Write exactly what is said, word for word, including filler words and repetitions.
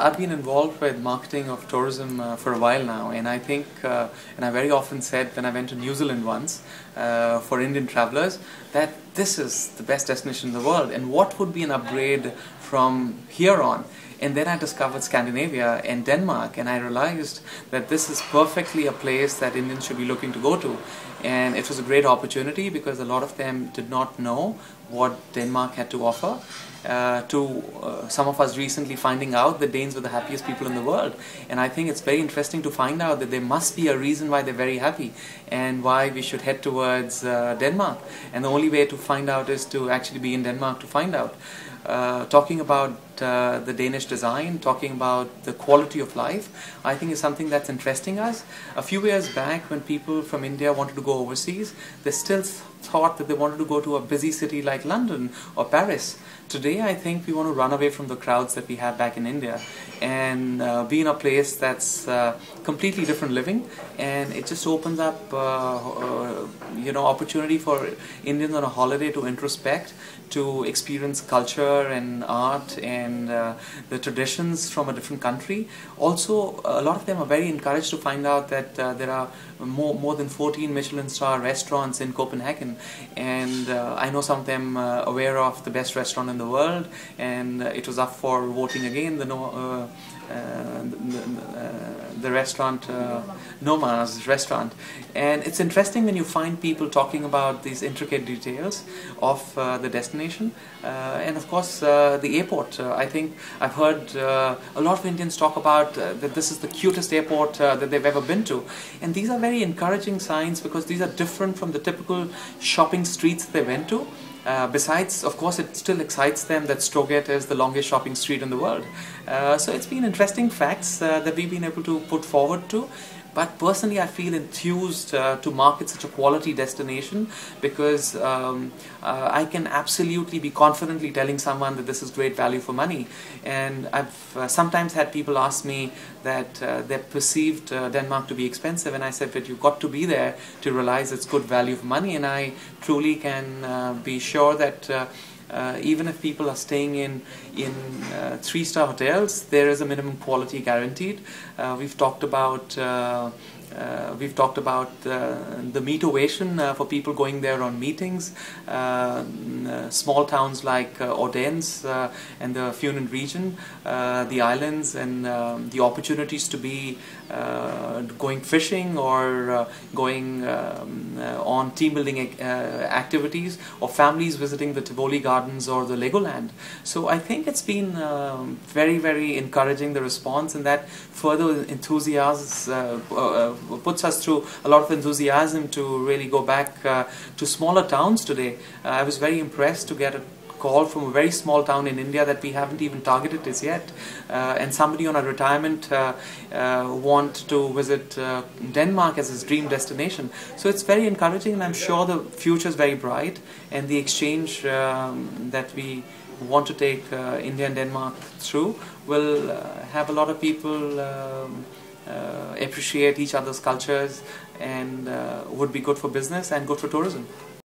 I've been involved with marketing of tourism uh, for a while now, and I think, uh, and I very often said when I went to New Zealand once uh, for Indian travelers, that this is the best destination in the world, and what would be an upgrade from here on? And then I discovered Scandinavia and Denmark, and I realized that this is perfectly a place that Indians should be looking to go to. And it was a great opportunity because a lot of them did not know what Denmark had to offer. Uh, to uh, some of us recently finding out that Danes were the happiest people in the world, and I think it's very interesting to find out that there must be a reason why they're very happy and why we should head towards uh, Denmark. And the only way to find out is to actually be in Denmark to find out. Uh, talking about uh, the Danish design, talking about the quality of life, I think is something that's interesting us. A few years back, when people from India wanted to go overseas, they still thought that they wanted to go to a busy city like London or Paris. Today I think we want to run away from the crowds that we had back in India and uh, be in a place that's uh, completely different living, and it just opens up uh, uh, you know, opportunity for Indians on a holiday to introspect, to experience culture and art and uh, the traditions from a different country. Also, a lot of them are very encouraged to find out that uh, there are more, more than fourteen Michelin star restaurants in Copenhagen, and uh, I know some of them uh, aware of the best restaurant in the world, and uh, it was up for voting again, the no, uh, uh, the, the, uh, the restaurant, uh, Noma's restaurant. And it's interesting when you find people talking about these intricate details of uh, the destination, uh, and of course uh, the airport. Uh, I think I've heard uh, a lot of Indians talk about uh, that this is the cutest airport uh, that they've ever been to, and these are very encouraging signs because these are different from the typical shopping streets they went to. Uh, besides, of course, it still excites them that Stroget is the longest shopping street in the world. Uh, so it's been interesting facts uh, that we've been able to put forward to. But personally, I feel enthused uh, to market such a quality destination because um, uh, I can absolutely be confidently telling someone that this is great value for money. And I've uh, sometimes had people ask me that uh, they perceived uh, Denmark to be expensive, and I said that you've got to be there to realize it's good value for money. And I truly can uh, be sure that uh, Uh, even if people are staying in, in uh, three-star hotels, there is a minimum quality guaranteed. Uh, we've talked about uh Uh, we've talked about uh, the meet-ovation uh, for people going there on meetings. Uh, uh, small towns like uh, Odense uh, and the Funen region, uh, the islands, and uh, the opportunities to be uh, going fishing or uh, going um, uh, on team-building uh, activities, or families visiting the Tivoli Gardens or the Legoland. So I think it's been uh, very, very encouraging, the response, and that further enthusiasm uh, uh, puts us through a lot of enthusiasm to really go back uh, to smaller towns today. Uh, I was very impressed to get a call from a very small town in India that we haven't even targeted as yet, uh, and somebody on a retirement uh, uh, want to visit uh, Denmark as his dream destination. So it's very encouraging, and I'm sure the future is very bright, and the exchange um, that we want to take uh, India and Denmark through will uh, have a lot of people um, Uh, appreciate each other's cultures, and uh, would be good for business and good for tourism.